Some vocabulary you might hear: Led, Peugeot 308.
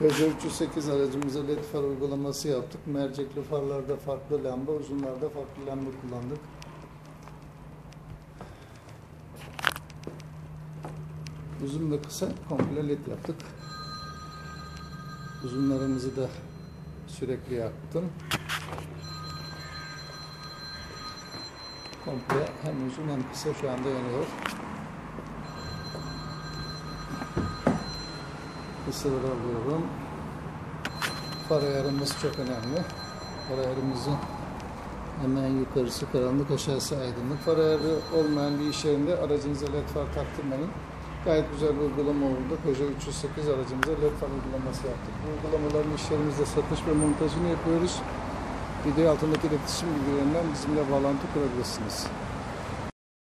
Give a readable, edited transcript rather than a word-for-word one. Peugeot 308 aracımıza LED far uygulaması yaptık. Mercekli farlarda farklı lamba, uzunlarda farklı lamba kullandık. Uzun ve kısa komple LED yaptık. Uzunlarımızı da sürekli yaktım. Komple hem uzun hem kısa şu anda yanıyor. Kısırı alıyorum. Far ayarımız çok önemli. Far ayarımızın hemen yukarısı karanlık, aşağısı aydınlık. Far ayarı olmayan bir iş yerinde aracınıza LED far taktırmanın gayet güzel bir uygulama oldu. Peugeot 308 aracımıza LED far uygulaması yaptık. Bu uygulamaların işlerimizde satış ve montajını yapıyoruz. Video altındaki iletişim bilgilerinden bizimle bağlantı kurabilirsiniz.